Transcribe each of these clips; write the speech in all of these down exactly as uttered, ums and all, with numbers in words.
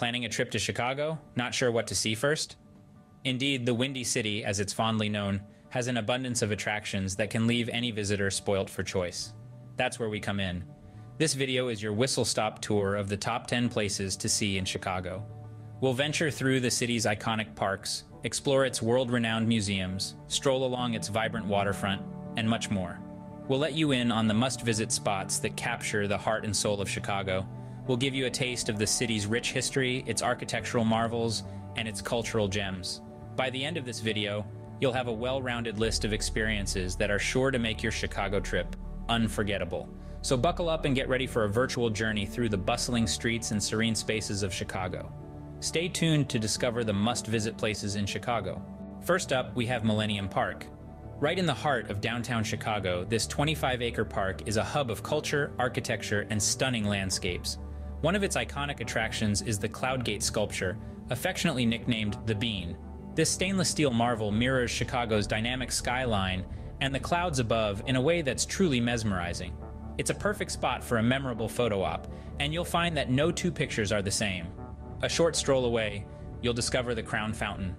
Planning a trip to Chicago? Not sure what to see first? Indeed, the Windy City, as it's fondly known, has an abundance of attractions that can leave any visitor spoilt for choice. That's where we come in. This video is your whistle-stop tour of the top ten places to see in Chicago. We'll venture through the city's iconic parks, explore its world-renowned museums, stroll along its vibrant waterfront, and much more. We'll let you in on the must-visit spots that capture the heart and soul of Chicago. We'll give you a taste of the city's rich history, its architectural marvels, and its cultural gems. By the end of this video, you'll have a well-rounded list of experiences that are sure to make your Chicago trip unforgettable. So buckle up and get ready for a virtual journey through the bustling streets and serene spaces of Chicago. Stay tuned to discover the must-visit places in Chicago. First up, we have Millennium Park. Right in the heart of downtown Chicago, this twenty-five acre park is a hub of culture, architecture, and stunning landscapes. One of its iconic attractions is the Cloud Gate sculpture, affectionately nicknamed the Bean. This stainless steel marvel mirrors Chicago's dynamic skyline and the clouds above in a way that's truly mesmerizing. It's a perfect spot for a memorable photo op, and you'll find that no two pictures are the same. A short stroll away, you'll discover the Crown Fountain.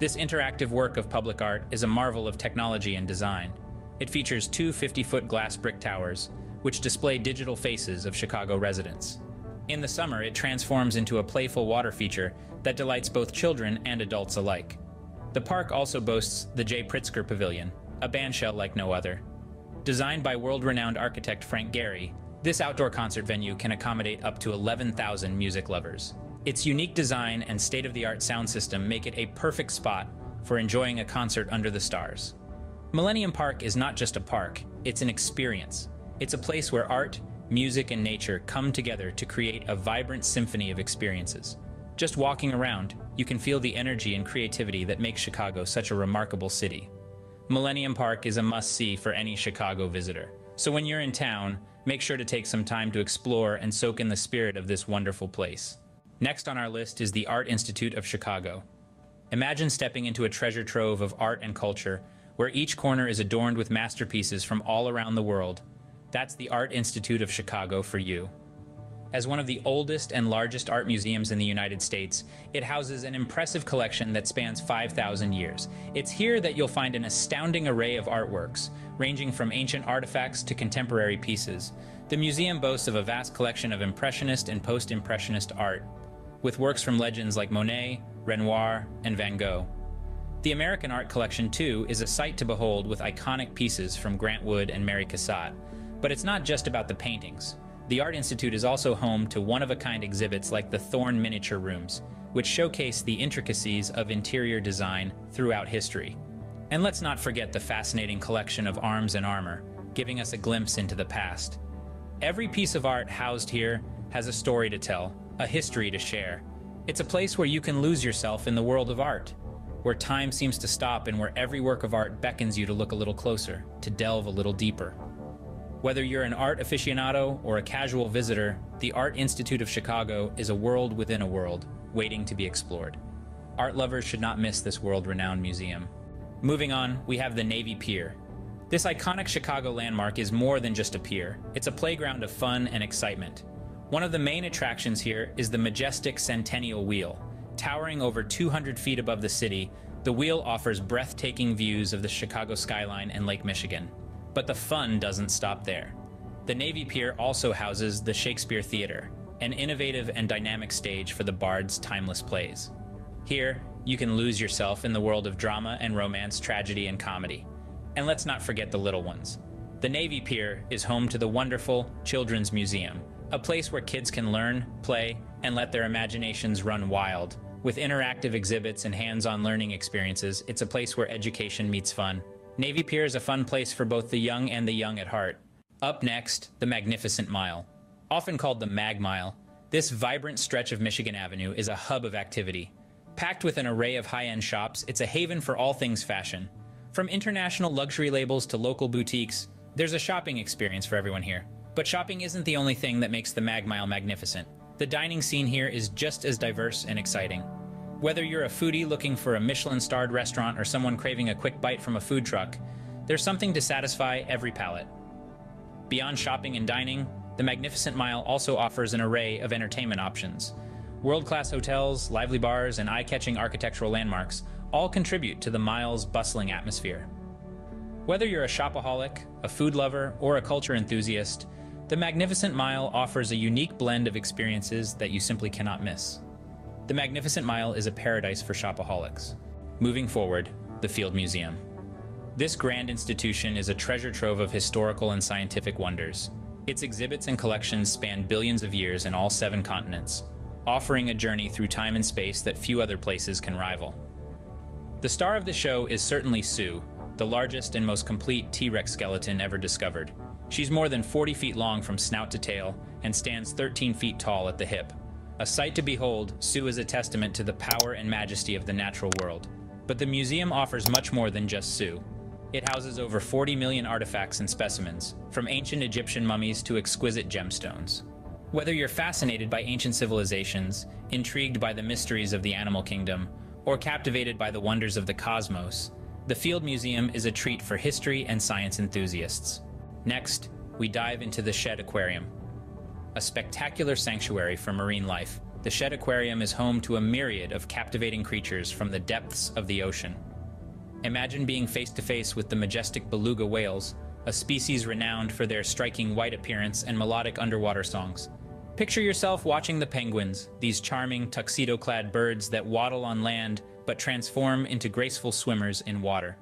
This interactive work of public art is a marvel of technology and design. It features two fifty-foot glass brick towers, which display digital faces of Chicago residents. In the summer, it transforms into a playful water feature that delights both children and adults alike. The park also boasts the Jay Pritzker Pavilion, a bandshell like no other. Designed by world-renowned architect Frank Gehry, this outdoor concert venue can accommodate up to eleven thousand music lovers. Its unique design and state-of-the-art sound system make it a perfect spot for enjoying a concert under the stars. Millennium Park is not just a park, it's an experience. It's a place where art, music, and nature come together to create a vibrant symphony of experiences. Just walking around, you can feel the energy and creativity that makes Chicago such a remarkable city. Millennium Park is a must-see for any Chicago visitor. So when you're in town, make sure to take some time to explore and soak in the spirit of this wonderful place. Next on our list is the Art Institute of Chicago. Imagine stepping into a treasure trove of art and culture, where each corner is adorned with masterpieces from all around the world. That's the Art Institute of Chicago for you. As one of the oldest and largest art museums in the United States, it houses an impressive collection that spans five thousand years. It's here that you'll find an astounding array of artworks, ranging from ancient artifacts to contemporary pieces. The museum boasts of a vast collection of Impressionist and Post-Impressionist art, with works from legends like Monet, Renoir, and Van Gogh. The American Art Collection, too, is a sight to behold with iconic pieces from Grant Wood and Mary Cassatt. But it's not just about the paintings. The Art Institute is also home to one-of-a-kind exhibits like the Thorne Miniature Rooms, which showcase the intricacies of interior design throughout history. And let's not forget the fascinating collection of arms and armor, giving us a glimpse into the past. Every piece of art housed here has a story to tell, a history to share. It's a place where you can lose yourself in the world of art, where time seems to stop and where every work of art beckons you to look a little closer, to delve a little deeper. Whether you're an art aficionado or a casual visitor, the Art Institute of Chicago is a world within a world, waiting to be explored. Art lovers should not miss this world-renowned museum. Moving on, we have the Navy Pier. This iconic Chicago landmark is more than just a pier. It's a playground of fun and excitement. One of the main attractions here is the majestic Centennial Wheel. Towering over two hundred feet above the city, the wheel offers breathtaking views of the Chicago skyline and Lake Michigan. But the fun doesn't stop there. The Navy Pier also houses the Shakespeare Theater, an innovative and dynamic stage for the Bard's timeless plays. Here, you can lose yourself in the world of drama and romance, tragedy and comedy. And let's not forget the little ones. The Navy Pier is home to the wonderful Children's Museum, a place where kids can learn, play, and let their imaginations run wild. With interactive exhibits and hands-on learning experiences, it's a place where education meets fun. Navy Pier is a fun place for both the young and the young at heart. Up next, the Magnificent Mile. Often called the Mag Mile, this vibrant stretch of Michigan Avenue is a hub of activity. Packed with an array of high-end shops, it's a haven for all things fashion. From international luxury labels to local boutiques, there's a shopping experience for everyone here. But shopping isn't the only thing that makes the Mag Mile magnificent. The dining scene here is just as diverse and exciting. Whether you're a foodie looking for a Michelin-starred restaurant or someone craving a quick bite from a food truck, there's something to satisfy every palate. Beyond shopping and dining, the Magnificent Mile also offers an array of entertainment options. World-class hotels, lively bars, and eye-catching architectural landmarks all contribute to the mile's bustling atmosphere. Whether you're a shopaholic, a food lover, or a culture enthusiast, the Magnificent Mile offers a unique blend of experiences that you simply cannot miss. The Magnificent Mile is a paradise for shopaholics. Moving forward, the Field Museum. This grand institution is a treasure trove of historical and scientific wonders. Its exhibits and collections span billions of years in all seven continents, offering a journey through time and space that few other places can rival. The star of the show is certainly Sue, the largest and most complete T-Rex skeleton ever discovered. She's more than forty feet long from snout to tail and stands thirteen feet tall at the hip. A sight to behold, Sue is a testament to the power and majesty of the natural world. But the museum offers much more than just Sue. It houses over forty million artifacts and specimens, from ancient Egyptian mummies to exquisite gemstones. Whether you're fascinated by ancient civilizations, intrigued by the mysteries of the animal kingdom, or captivated by the wonders of the cosmos, the Field Museum is a treat for history and science enthusiasts. Next, we dive into the Shedd Aquarium. A spectacular sanctuary for marine life, the Shedd Aquarium is home to a myriad of captivating creatures from the depths of the ocean. Imagine being face-to-face with the majestic beluga whales, a species renowned for their striking white appearance and melodic underwater songs. Picture yourself watching the penguins, these charming, tuxedo-clad birds that waddle on land but transform into graceful swimmers in water.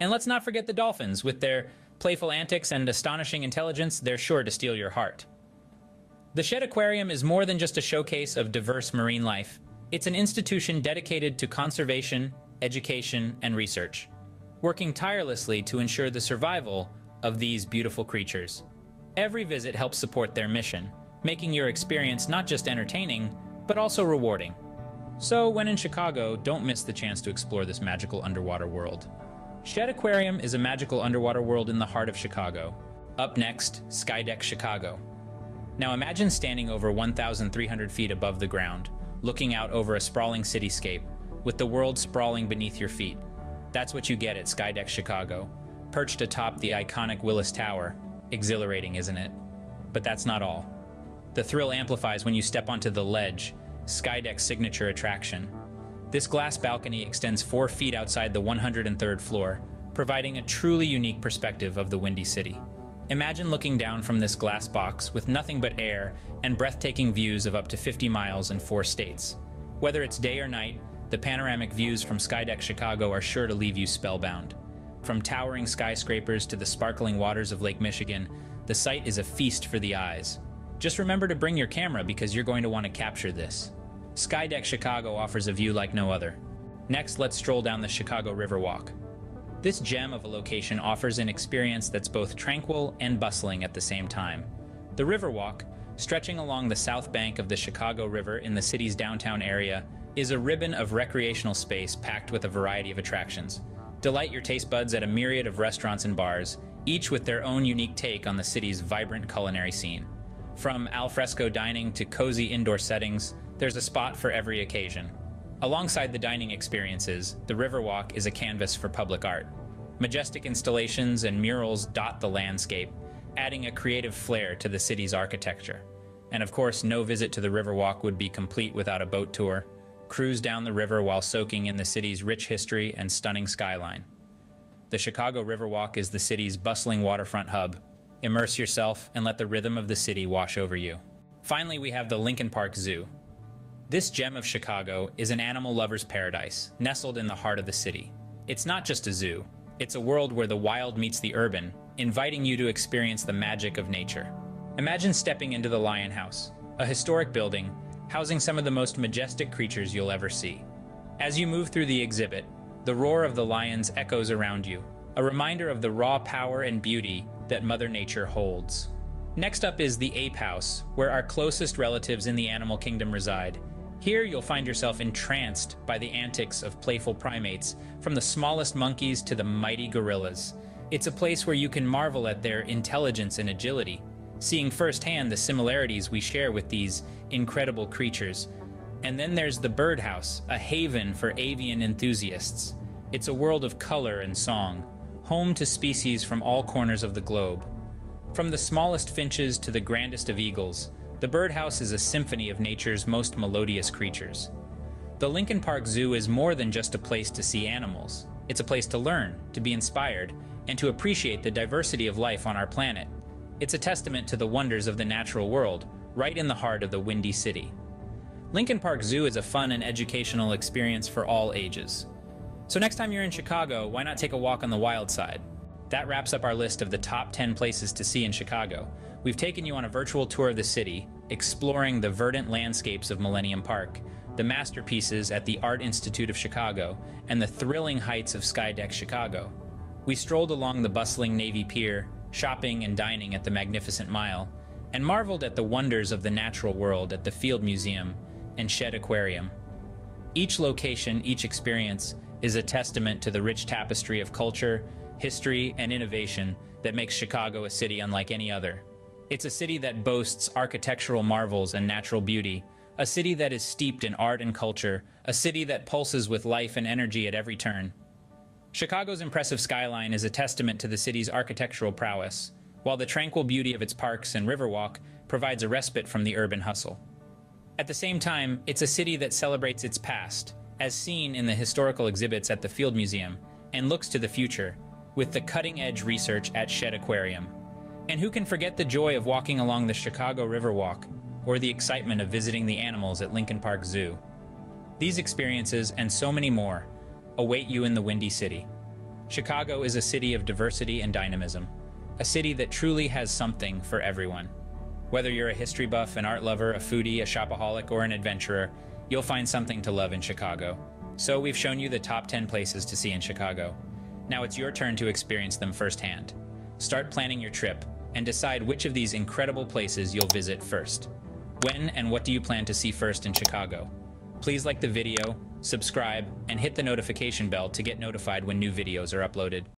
And let's not forget the dolphins. With their playful antics and astonishing intelligence, they're sure to steal your heart. The Shedd Aquarium is more than just a showcase of diverse marine life. It's an institution dedicated to conservation, education, and research, working tirelessly to ensure the survival of these beautiful creatures. Every visit helps support their mission, making your experience not just entertaining, but also rewarding. So when in Chicago, don't miss the chance to explore this magical underwater world. Shedd Aquarium is a magical underwater world in the heart of Chicago. Up next, Skydeck Chicago. Now imagine standing over one thousand three hundred feet above the ground, looking out over a sprawling cityscape, with the world sprawling beneath your feet. That's what you get at Skydeck Chicago, perched atop the iconic Willis Tower. Exhilarating, isn't it? But that's not all. The thrill amplifies when you step onto the ledge, Skydeck's signature attraction. This glass balcony extends four feet outside the one hundred third floor, providing a truly unique perspective of the Windy City. Imagine looking down from this glass box with nothing but air and breathtaking views of up to fifty miles and four states. Whether it's day or night, the panoramic views from Skydeck Chicago are sure to leave you spellbound. From towering skyscrapers to the sparkling waters of Lake Michigan, the sight is a feast for the eyes. Just remember to bring your camera because you're going to want to capture this. Skydeck Chicago offers a view like no other. Next, let's stroll down the Chicago Riverwalk. This gem of a location offers an experience that's both tranquil and bustling at the same time. The Riverwalk, stretching along the south bank of the Chicago River in the city's downtown area, is a ribbon of recreational space packed with a variety of attractions. Delight your taste buds at a myriad of restaurants and bars, each with their own unique take on the city's vibrant culinary scene. From alfresco dining to cozy indoor settings, there's a spot for every occasion. Alongside the dining experiences, the Riverwalk is a canvas for public art. Majestic installations and murals dot the landscape, adding a creative flair to the city's architecture. And of course, no visit to the Riverwalk would be complete without a boat tour. Cruise down the river while soaking in the city's rich history and stunning skyline. The Chicago Riverwalk is the city's bustling waterfront hub. Immerse yourself and let the rhythm of the city wash over you. Finally, we have the Lincoln Park Zoo. This gem of Chicago is an animal lover's paradise, nestled in the heart of the city. It's not just a zoo. It's a world where the wild meets the urban, inviting you to experience the magic of nature. Imagine stepping into the Lion House, a historic building housing some of the most majestic creatures you'll ever see. As you move through the exhibit, the roar of the lions echoes around you, a reminder of the raw power and beauty that Mother Nature holds. Next up is the Ape House, where our closest relatives in the animal kingdom reside. Here you'll find yourself entranced by the antics of playful primates, from the smallest monkeys to the mighty gorillas. It's a place where you can marvel at their intelligence and agility, seeing firsthand the similarities we share with these incredible creatures. And then there's the Bird House, a haven for avian enthusiasts. It's a world of color and song, home to species from all corners of the globe. From the smallest finches to the grandest of eagles, The Bird House is a symphony of nature's most melodious creatures. The Lincoln Park Zoo is more than just a place to see animals. It's a place to learn, to be inspired, and to appreciate the diversity of life on our planet. It's a testament to the wonders of the natural world, right in the heart of the Windy City. Lincoln Park Zoo is a fun and educational experience for all ages. So next time you're in Chicago, why not take a walk on the wild side? That wraps up our list of the top ten places to see in Chicago. We've taken you on a virtual tour of the city, exploring the verdant landscapes of Millennium Park, the masterpieces at the Art Institute of Chicago, and the thrilling heights of Skydeck Chicago. We strolled along the bustling Navy Pier, shopping and dining at the Magnificent Mile, and marveled at the wonders of the natural world at the Field Museum and Shedd Aquarium. Each location, each experience, is a testament to the rich tapestry of culture, history, and innovation that makes Chicago a city unlike any other. It's a city that boasts architectural marvels and natural beauty, a city that is steeped in art and culture, a city that pulses with life and energy at every turn. Chicago's impressive skyline is a testament to the city's architectural prowess, while the tranquil beauty of its parks and Riverwalk provides a respite from the urban hustle. At the same time, it's a city that celebrates its past, as seen in the historical exhibits at the Field Museum, and looks to the future, with the cutting-edge research at Shedd Aquarium. And who can forget the joy of walking along the Chicago Riverwalk, or the excitement of visiting the animals at Lincoln Park Zoo? These experiences, and so many more, await you in the Windy City. Chicago is a city of diversity and dynamism, a city that truly has something for everyone. Whether you're a history buff, an art lover, a foodie, a shopaholic, or an adventurer, you'll find something to love in Chicago. So we've shown you the top ten places to see in Chicago. Now it's your turn to experience them firsthand. Start planning your trip and decide which of these incredible places you'll visit first. When and what do you plan to see first in Chicago? Please like the video, subscribe, and hit the notification bell to get notified when new videos are uploaded.